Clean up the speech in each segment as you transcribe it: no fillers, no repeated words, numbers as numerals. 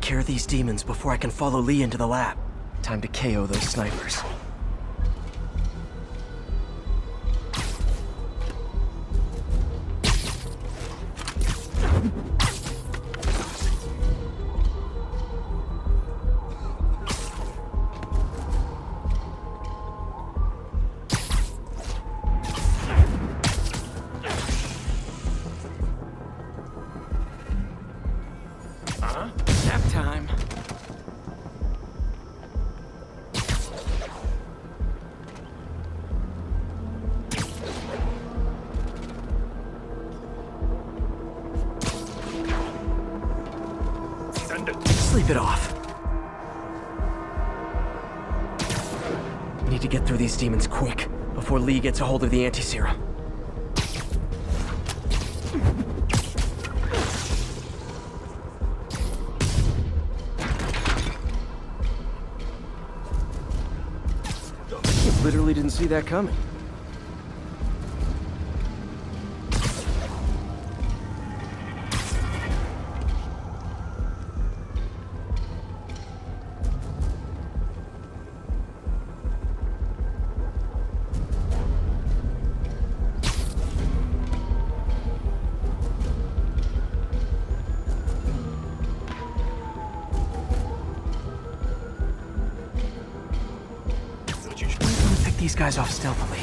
Cure these demons before I can follow Lee into the lab. Time to KO those snipers. Sleep it off. We need to get through these demons quick before Lee gets a hold of the anti-serum. You literally didn't see that coming. These guys off stealthily.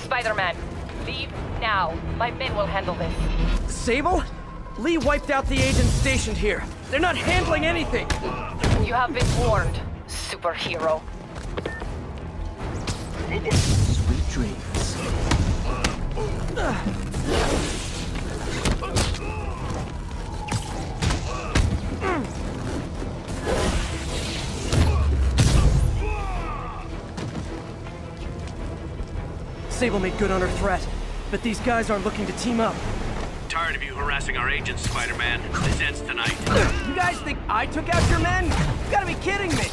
Spider-Man, leave now. My men will handle this. Sable? Lee wiped out the agents stationed here. They're not handling anything. You have been warned, superhero. Sweet dreams. Sable made good on her threat, but these guys aren't looking to team up. Tired of you harassing our agents, Spider-Man. This ends tonight. You guys think I took out your men? You gotta be kidding me!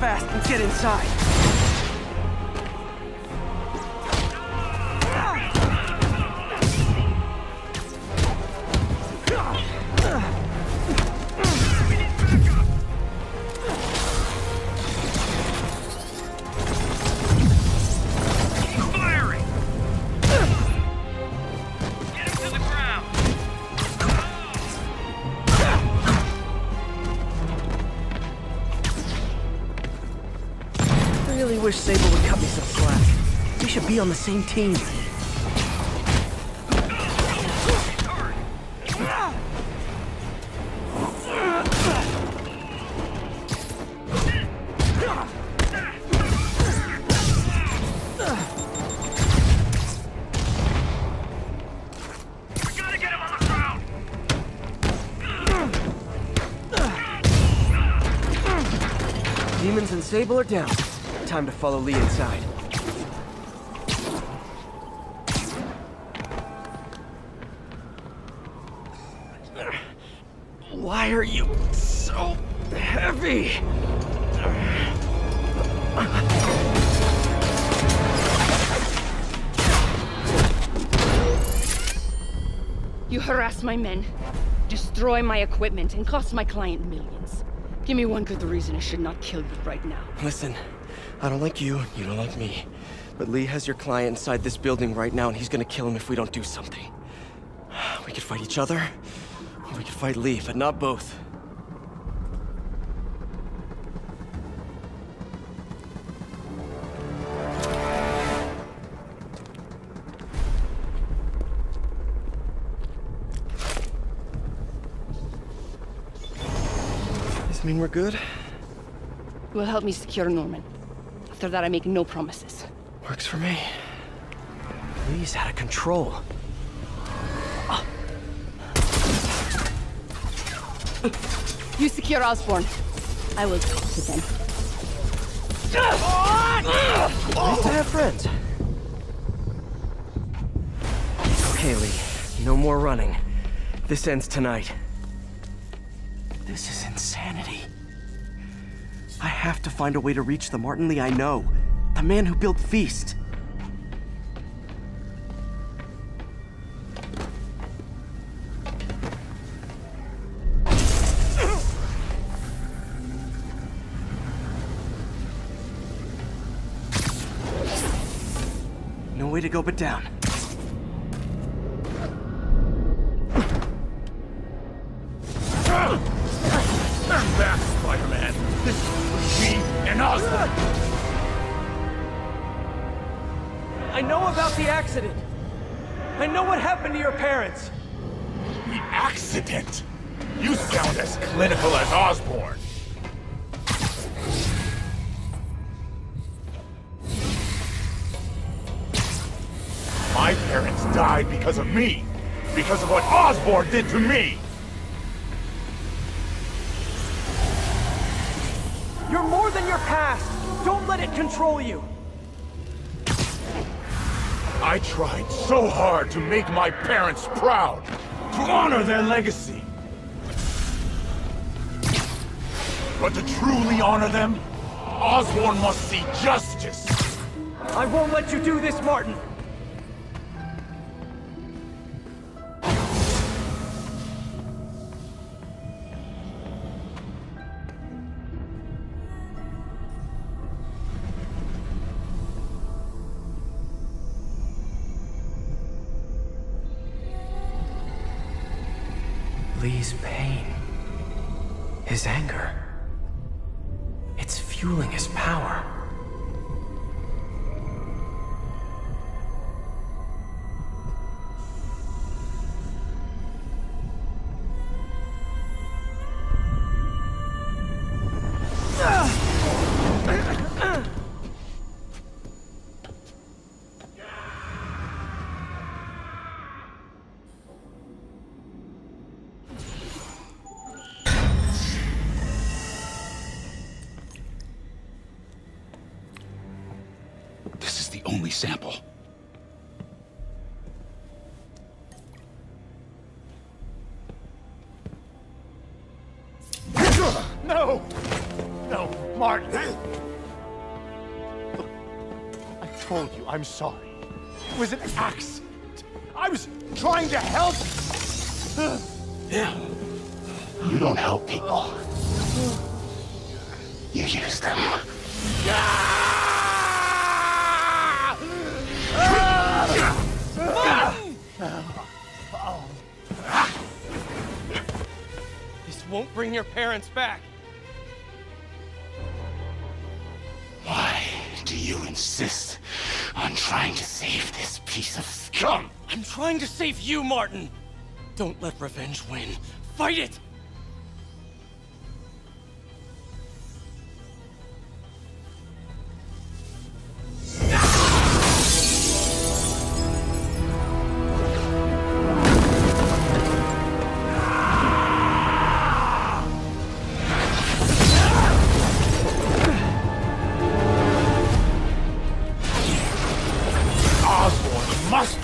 Fast and get inside. I really wish Sable would cut me some slack. We should be on the same team. Demons and Sable are down. Time to follow Lee inside. Why are you so heavy? You harass my men, destroy my equipment, and cost my client millions. Give me one good reason I should not kill you right now. Listen. I don't like you, you don't like me. But Lee has your client inside this building right now, and he's gonna kill him if we don't do something. We could fight each other, or we could fight Lee, but not both. this mean we're good? You will help me secure Norman. After that, I make no promises. Works for me. Lee's out of control. You secure Osborn. I will talk to them. Nice to have friends. Okay, Lee. No more running. This ends tonight. This is insanity. I have to find a way to reach the Martin Li I know. The man who built Feast. No way to go but down. Come back, Spider-Man. This is between me and Osborn. I know about the accident. I know what happened to your parents. The accident? You sound as clinical as Osborn. My parents died because of me. Because of what Osborn did to me. You're more than your past! Don't let it control you! I tried so hard to make my parents proud! To honor their legacy! But to truly honor them, Osborn must see justice! I won't let you do this, Martin! Lee's pain, his anger, it's fueling his power. Sample. No! No, Martin! Look, I told you, I'm sorry. It was an accident. I was trying to help. Yeah. You don't help people. You use them. Yeah! This won't bring your parents back. Why do you insist on trying to save this piece of scum? I'm trying to save you, Martin. Don't let revenge win. Fight it!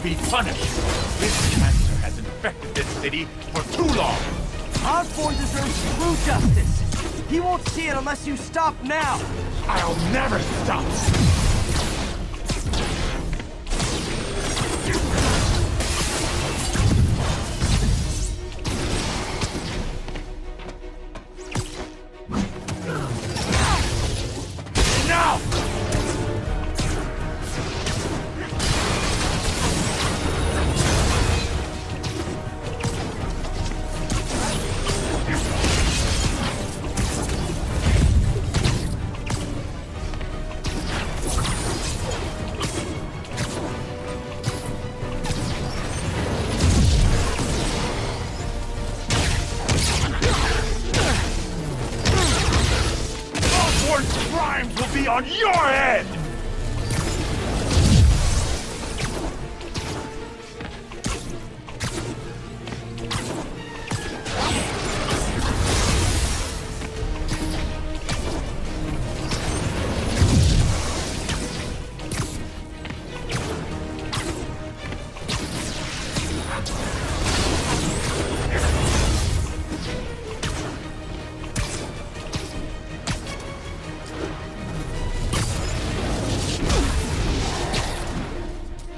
Be punished! This cancer has infected this city for too long! Osborn deserves true justice! He won't see it unless you stop now! I'll never stop! crimes will be on your head!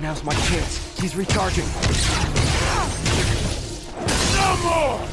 Now's my chance. He's recharging. No more!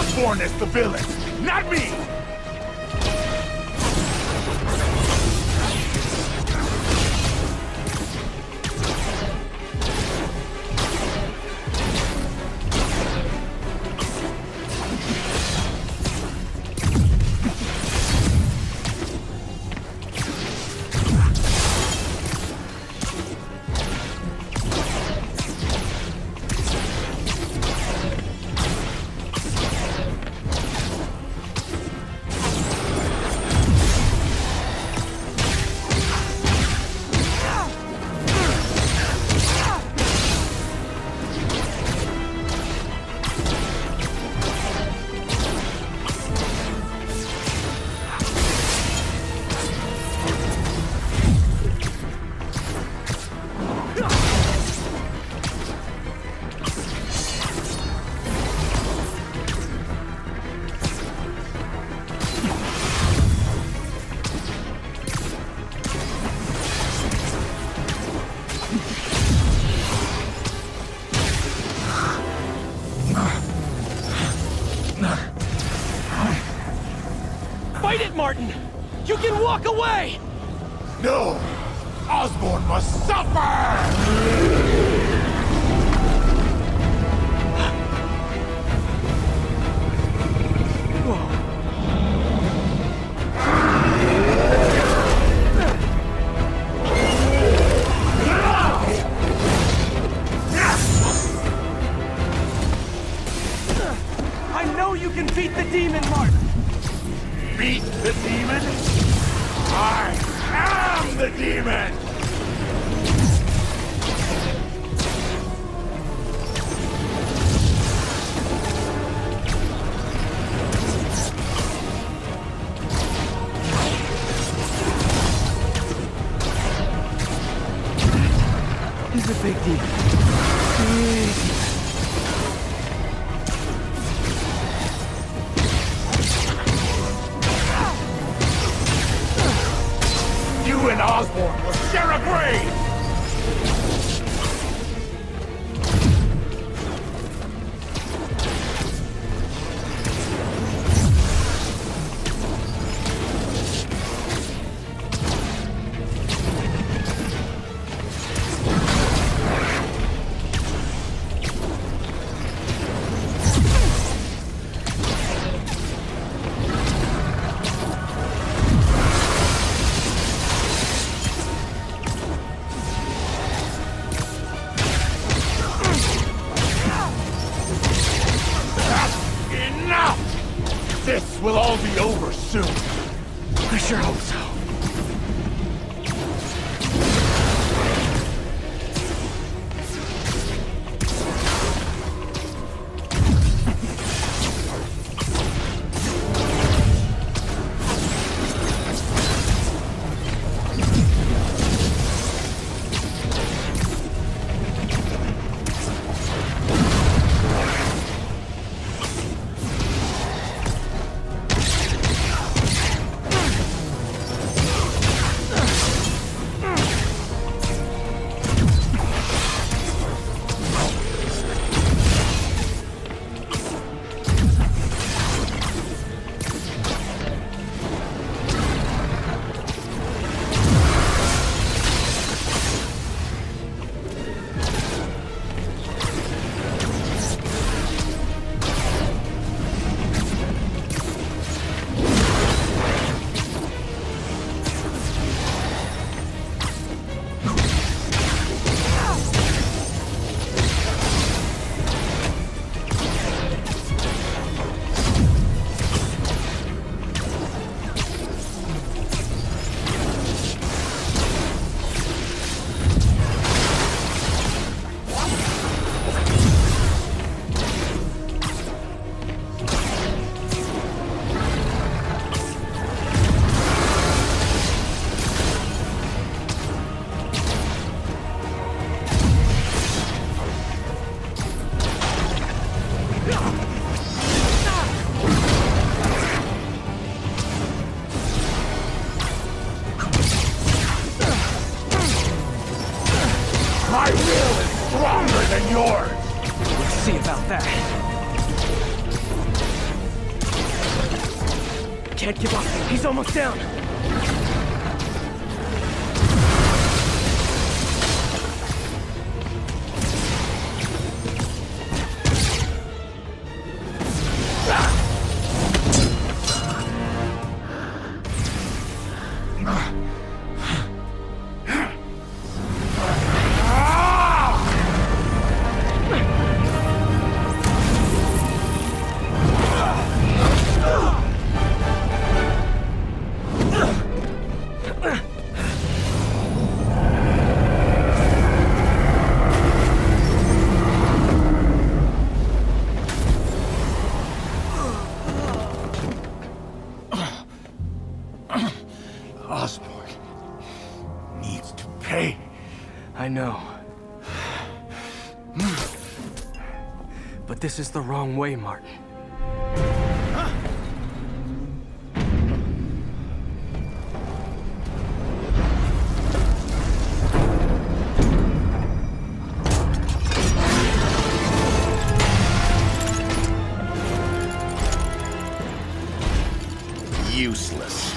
Osborn is the villain, not me! Fight it, Martin! You can walk away! No! Osborn must suffer! He's a big deal. You and Osborn will share a grave! This will all be over soon. I sure hope so. can't give up. He's almost down. Osborn needs to pay. I know. But this is the wrong way, Martin. Huh? Useless.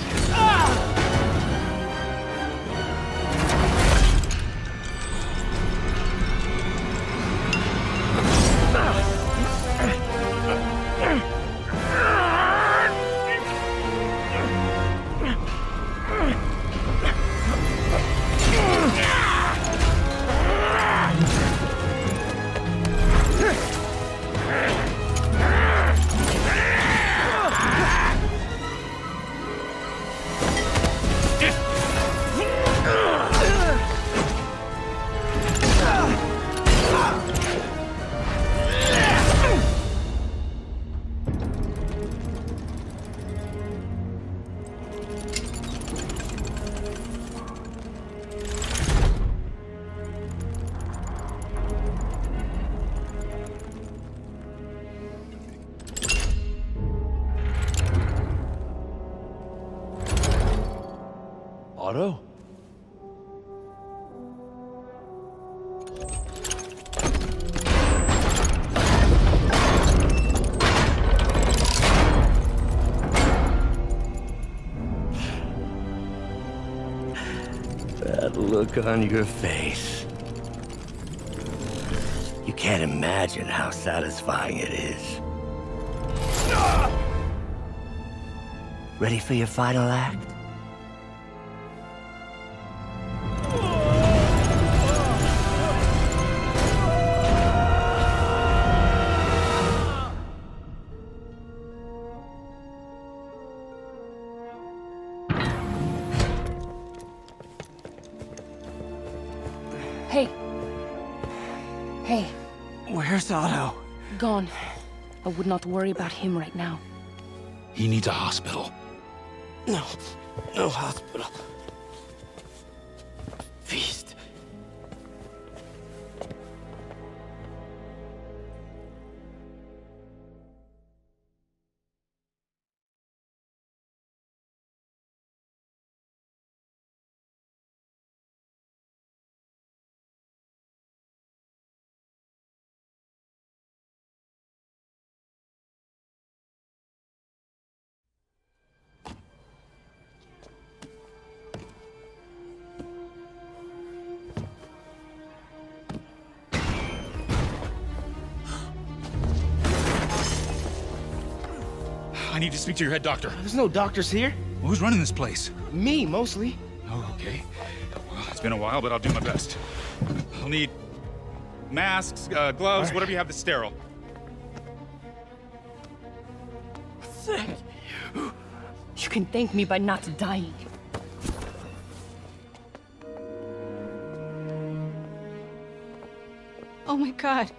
Otto? That look on your face. You can't imagine how satisfying it is. Ready for your final act? Hey. Where's Otto? Gone. I would not worry about him right now. He needs a hospital. No. No hospital. Feast. I need to speak to your head doctor. There's no doctors here. Well, who's running this place? Me, mostly. Oh, okay. Well, it's been a while, but I'll do my best. I'll need masks, gloves, right. Whatever you have that's sterile. Thank you. You can thank me by not dying. Oh my God.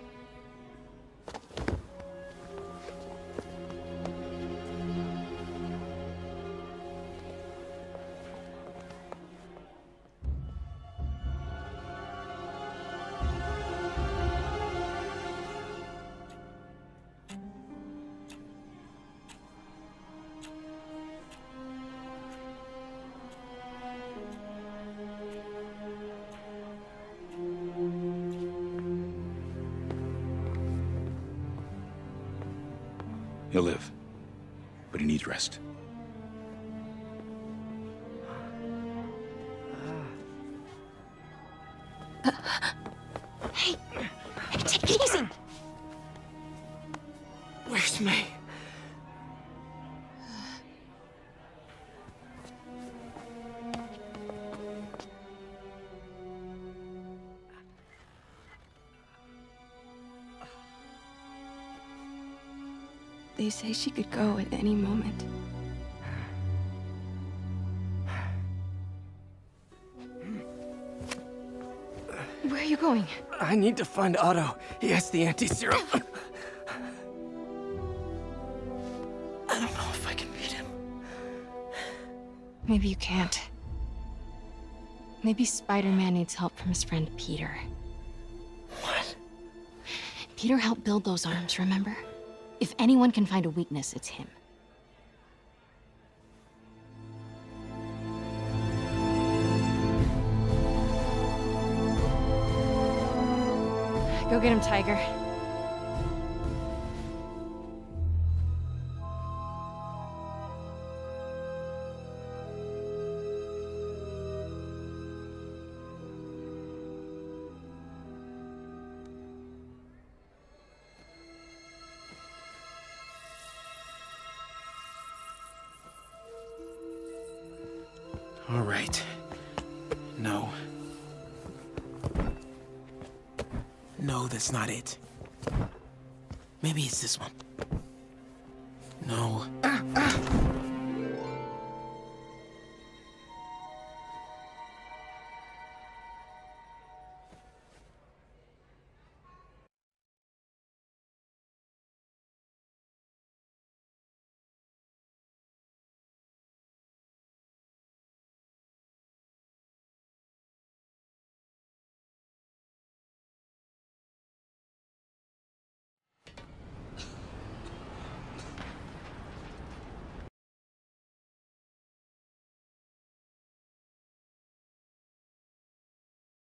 He'll live, but he needs rest. They say she could go at any moment. Where are you going? I need to find Otto. He has the anti-serum. I don't know if I can beat him. Maybe you can't. Maybe Spider-Man needs help from his friend Peter. What? Peter helped build those arms, remember? If anyone can find a weakness, it's him. Go get him, Tiger. All right. No. No, that's not it. Maybe it's this one. No.